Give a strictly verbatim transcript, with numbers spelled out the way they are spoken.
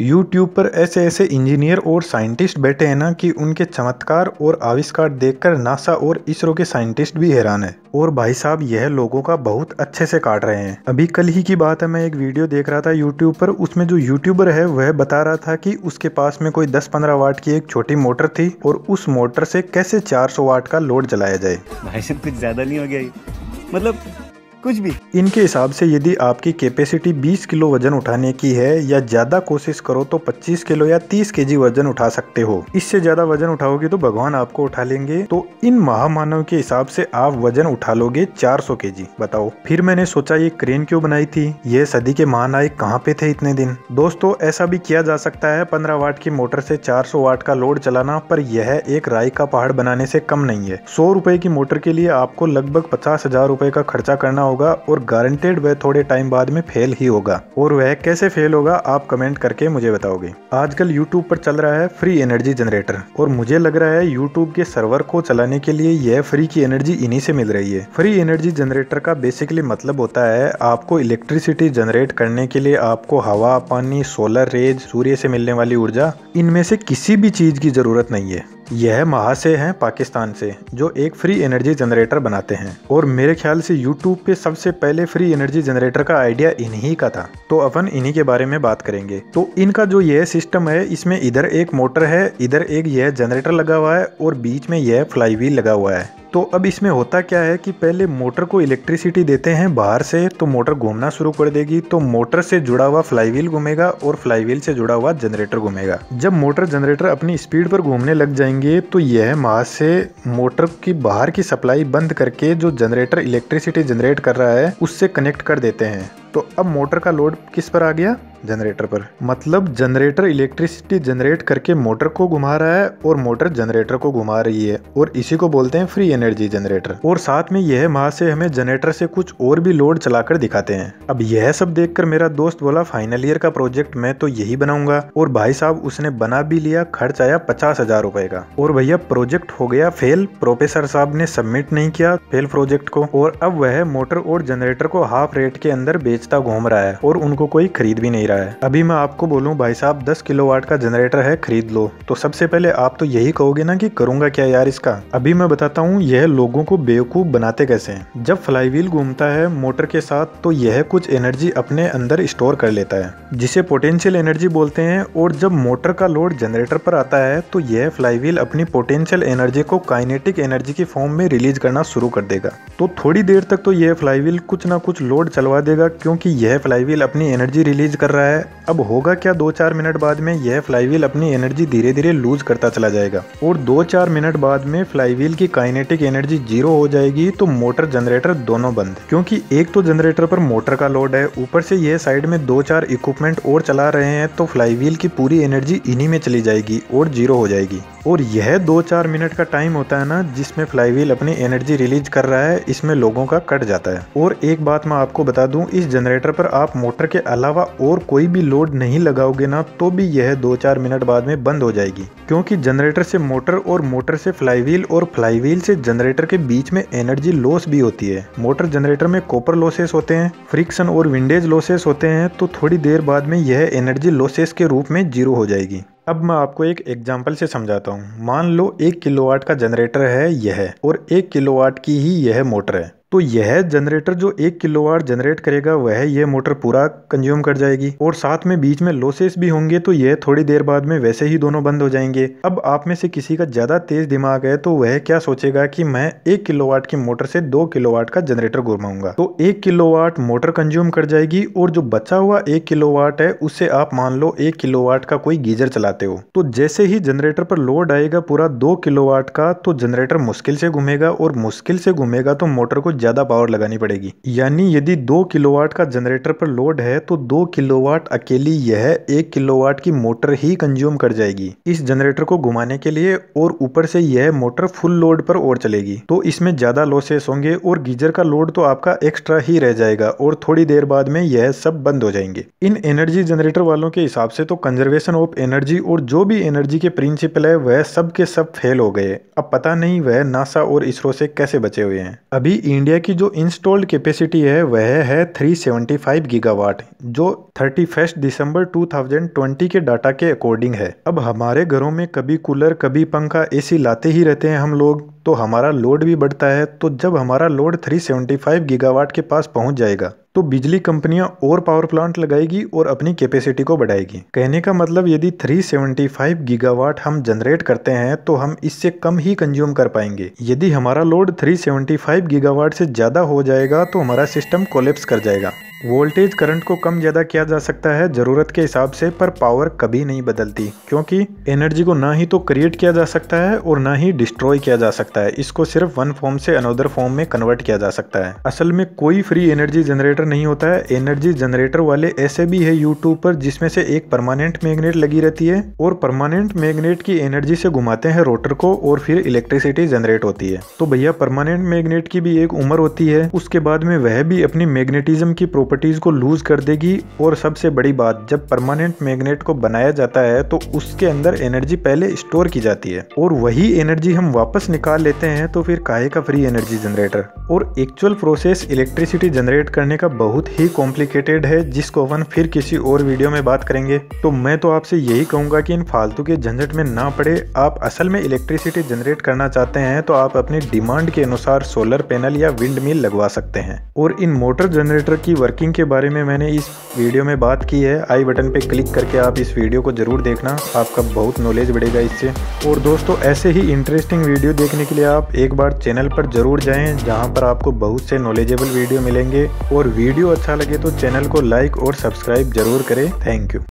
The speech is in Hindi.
यूट्यूब पर ऐसे ऐसे इंजीनियर और साइंटिस्ट बैठे हैं ना कि उनके चमत्कार और आविष्कार देखकर नासा और इसरो के साइंटिस्ट भी हैरान है। और भाई साहब यह लोगों का बहुत अच्छे से काट रहे हैं। अभी कल ही की बात है, मैं एक वीडियो देख रहा था यूट्यूब पर, उसमें जो यूट्यूबर है वह बता रहा था कि उसके पास में कोई दस पंद्रह वाट की एक छोटी मोटर थी और उस मोटर से कैसे चार सौ वाट का लोड जलाया जाए। भाई साहब कुछ ज्यादा नहीं हो गया, मतलब कुछ भी। इनके हिसाब से यदि आपकी कैपेसिटी बीस किलो वजन उठाने की है या ज्यादा कोशिश करो तो पच्चीस किलो या तीस केजी वजन उठा सकते हो। इससे ज्यादा वजन उठाओगे तो भगवान आपको उठा लेंगे। तो इन महामानव के हिसाब से आप वजन उठा लोगे चार सौ केजी। बताओ। फिर मैंने सोचा ये क्रेन क्यों बनाई थी, ये सदी के महानायक कहाँ पे थे इतने दिन। दोस्तों ऐसा भी किया जा सकता है, पंद्रह वाट की मोटर से चार सौ वाट का लोड चलाना, पर यह एक राई का पहाड़ बनाने से कम नहीं है। सौ रुपए की मोटर के लिए आपको लगभग पचास हजार रुपए का खर्चा करना होगा और गारंटेड वह थोड़े टाइम बाद में फेल ही होगा। और वह कैसे फेल होगा आप कमेंट करके मुझे बताओगे। आजकल यूट्यूब पर चल रहा है फ्री एनर्जी जनरेटर, और मुझे लग रहा है यूट्यूब के सर्वर को चलाने के लिए यह फ्री की एनर्जी इन्हीं से मिल रही है। फ्री एनर्जी जनरेटर का बेसिकली मतलब होता है आपको इलेक्ट्रिसिटी जनरेट करने के लिए आपको हवा, पानी, सोलर रेज, सूर्य से मिलने वाली ऊर्जा, इनमें से किसी भी चीज की जरूरत नहीं है। यह महाशय हैं पाकिस्तान से जो एक फ्री एनर्जी जनरेटर बनाते हैं, और मेरे ख्याल से यूट्यूब पे सबसे पहले फ्री एनर्जी जनरेटर का आइडिया इन्हीं का था। तो अपन इन्हीं के बारे में बात करेंगे। तो इनका जो यह सिस्टम है इसमें इधर एक मोटर है, इधर एक यह जनरेटर लगा हुआ है और बीच में यह फ्लाईव्हील लगा हुआ है। तो अब इसमें होता क्या है कि पहले मोटर को इलेक्ट्रिसिटी देते हैं बाहर से, तो मोटर घूमना शुरू कर देगी, तो मोटर से जुड़ा हुआ फ्लाईव्हील घूमेगा और फ्लाईव्हील से जुड़ा हुआ जनरेटर घूमेगा। जब मोटर जनरेटर अपनी स्पीड पर घूमने लग जाएंगे तो यह वहां से मोटर की बाहर की सप्लाई बंद करके जो जनरेटर इलेक्ट्रिसिटी जनरेट कर रहा है उससे कनेक्ट कर देते हैं। तो अब मोटर का लोड किस पर आ गया, जनरेटर पर। मतलब जनरेटर इलेक्ट्रिसिटी जनरेट करके मोटर को घुमा रहा है और मोटर जनरेटर को घुमा रही है, और इसी को बोलते हैं फ्री एनर्जी जनरेटर। और साथ में यह वहां से हमें जनरेटर से कुछ और भी लोड चलाकर दिखाते हैं। अब यह सब देखकर मेरा दोस्त बोला फाइनल ईयर का प्रोजेक्ट मैं तो यही बनाऊंगा, और भाई साहब उसने बना भी लिया। खर्च आया पचास हजार रुपए का, और भैया प्रोजेक्ट हो गया फेल। प्रोफेसर साहब ने सबमिट नहीं किया फेल प्रोजेक्ट को, और अब वह मोटर और जनरेटर को हाफ रेट के अंदर बेचता घूम रहा है और उनको कोई खरीद भी नहीं रहा है। अभी मैं आपको बोलूं भाई साहब दस किलोवाट का जनरेटर है खरीद लो, तो सबसे पहले आप तो यही कहोगे ना कि करूंगा क्या यार इसका। अभी मैं बताता हूँ यह लोगों को बेवकूफ बनाते कैसे हैं। जब फ्लाईव्हील घूमता है मोटर के साथ तो यह कुछ एनर्जी अपने अंदर स्टोर कर लेता है जिसे पोटेंशियल एनर्जी बोलते हैं, और जब मोटर का लोड जनरेटर पर आता है तो यह फ्लाईव्हील अपनी पोटेंशियल एनर्जी को काइनेटिक एनर्जी की फॉर्म में रिलीज करना शुरू कर देगा। तो थोड़ी देर तक तो यह फ्लाईव्हील कुछ ना कुछ लोड चलवा देगा क्योंकि यह फ्लाईव्हील अपनी एनर्जी रिलीज कर रहा है। अब होगा क्या, दो चार मिनट बाद में यह फ्लाईव्हील अपनी एनर्जी धीरे धीरे लूज करता चला जाएगा, और दो चार मिनट बाद में फ्लाईव्हील की काइनेटिक एनर्जी जीरो हो जाएगी। तो मोटर जनरेटर दोनों बंद, क्योंकि एक तो जनरेटर पर मोटर का लोड है, ऊपर से यह साइड में दो चार इक्विपमेंट और चला रहे हैं, तो फ्लाईव्हील की पूरी एनर्जी इन्हीं में चली जाएगी और जीरो हो जाएगी। और यह दो चार मिनट का टाइम होता है ना जिसमें फ्लाईव्हील अपनी एनर्जी रिलीज कर रहा है, इसमें लोगों का कट जाता है। और एक बात मैं आपको बता दूं, इस जनरेटर पर आप मोटर के अलावा और कोई भी लोड नहीं लगाओगे ना तो भी यह दो चार मिनट बाद में बंद हो जाएगी, क्योंकि जनरेटर से मोटर और मोटर से फ्लाईव्हील और फ्लाईव्हील से जनरेटर के बीच में एनर्जी लॉस भी होती है। मोटर जनरेटर में कॉपर लॉसेस होते हैं, फ्रिक्शन और विंडेज लॉसेस होते हैं, तो थोड़ी देर बाद में यह एनर्जी लॉसेस के रूप में जीरो हो जाएगी। अब मैं आपको एक एग्जाम्पल से समझाता हूँ। मान लो एक किलोवाट का जनरेटर है यह, और एक किलोवाट की ही यह मोटर है, तो यह जनरेटर जो एक किलोवाट जनरेट करेगा वह यह मोटर पूरा कंज्यूम कर जाएगी, और साथ में बीच में लॉसेस भी होंगे, तो यह थोड़ी देर बाद में वैसे ही दोनों बंद हो जाएंगे। अब आप में से किसी का ज्यादा तेज दिमाग है तो वह क्या सोचेगा कि मैं एक किलोवाट की मोटर से दो किलोवाट का जनरेटर घुमाऊंगा, तो एक किलोवाट मोटर कंज्यूम कर जाएगी, और जो बचा हुआ एक किलोवाट है उससे आप मान लो एक किलोवाट का कोई गीजर चलाते हो, तो जैसे ही जनरेटर पर लोड आएगा पूरा दो किलोवाट का, तो जनरेटर मुश्किल से घूमेगा, और मुश्किल से घूमेगा तो मोटर को ज्यादा पावर लगानी पड़ेगी। यानी यदि दो किलोवाट का जनरेटर पर लोड है तो दो किलोवाट अकेली यह एक किलोवाट की मोटर ही कंज्यूम कर जाएगी इस जनरेटर को घुमाने के लिए, और ऊपर से यह मोटर फुल लोड पर और चलेगी, तो इसमें ज्यादा लॉसेस होंगे, और गीजर का लोड तो आपका एक्स्ट्रा ही रह जाएगा, और थोड़ी देर बाद में यह सब बंद हो जाएंगे। इन एनर्जी जनरेटर वालों के हिसाब से तो कंजर्वेशन ऑफ एनर्जी और जो भी एनर्जी के प्रिंसिपल है वह सब के सब फेल हो गए। अब पता नहीं वह नासा और इसरो से कैसे बचे हुए हैं। अभी इंडिया इंडिया की जो इंस्टॉल्ड कैपेसिटी है वह है तीन सौ पचहत्तर गीगावाट, जो इकतीस दिसंबर दो हज़ार बीस के डाटा के अकॉर्डिंग है। अब हमारे घरों में कभी कूलर कभी पंखा एसी लाते ही रहते हैं हम लोग, तो हमारा लोड भी बढ़ता है। तो जब हमारा लोड तीन सौ पचहत्तर गीगावाट के पास पहुंच जाएगा तो बिजली कंपनियां और पावर प्लांट लगाएगी और अपनी कैपेसिटी को बढ़ाएगी। कहने का मतलब यदि तीन सौ पचहत्तर गीगावाट हम जनरेट करते हैं तो हम इससे कम ही कंज्यूम कर पाएंगे। यदि हमारा लोड तीन सौ पचहत्तर गीगावाट से ज़्यादा हो जाएगा तो हमारा सिस्टम कोलैप्स कर जाएगा। वोल्टेज करंट को कम ज़्यादा किया जा सकता है ज़रूरत के हिसाब से, पर पावर कभी नहीं बदलती, क्योंकि एनर्जी को ना ही तो क्रिएट किया जा सकता है और ना ही डिस्ट्रॉय किया जा सकता है। इसको सिर्फ वन फॉर्म से अनदर फॉर्म में कन्वर्ट किया जा सकता है। असल में कोई फ्री एनर्जी जनरेटर नहीं होता है। एनर्जी जनरेटर वाले ऐसे भी है यूट्यूब पर जिसमें से एक परमानेंट मैग्नेट लगी रहती है और परमानेंट मैग्नेट की एनर्जी से घुमाते हैं रोटर को और फिर इलेक्ट्रिसिटी जनरेट होती है। तो भैया परमानेंट मैग्नेट की भी एक उम्र होती है, उसके बाद में वह भी अपनी मैग्नेटिज्म की प्रॉपर्टीज को लूज कर देगी। और सबसे बड़ी बात, जब परमानेंट मैग्नेट को बनाया जाता है तो उसके अंदर एनर्जी पहले स्टोर की जाती है और वही एनर्जी हम वापस निकाल लेते हैं, तो फिर काहे का फ्री एनर्जी जनरेटर। और एक्चुअल प्रोसेस इलेक्ट्रिसिटी जनरेट करने का बहुत ही कॉम्प्लिकेटेड है, जिसको अपन फिर किसी और वीडियो में बात करेंगे। तो मैं तो आपसे यही कहूंगा कि इन फालतू के झंझट में ना पड़े। आप असल में इलेक्ट्रिसिटी जनरेट करना चाहते हैं तो आप अपनी डिमांड के अनुसार सोलर पैनल या विंड मिल लगवा सकते हैं। और इन मोटर जनरेटर की वर्किंग के बारे में मैंने इस वीडियो में बात की है। आई बटन पे क्लिक करके आप इस वीडियो को जरूर देखना, आपका बहुत नॉलेज बढ़ेगा इससे। और दोस्तों ऐसे ही इंटरेस्टिंग वीडियो देखने के लिए आप एक बार चैनल पर जरूर जाएं, जहां पर आपको बहुत से नॉलेजेबल वीडियो मिलेंगे। और वीडियो अच्छा लगे तो चैनल को लाइक और सब्सक्राइब जरूर करें। Thank you.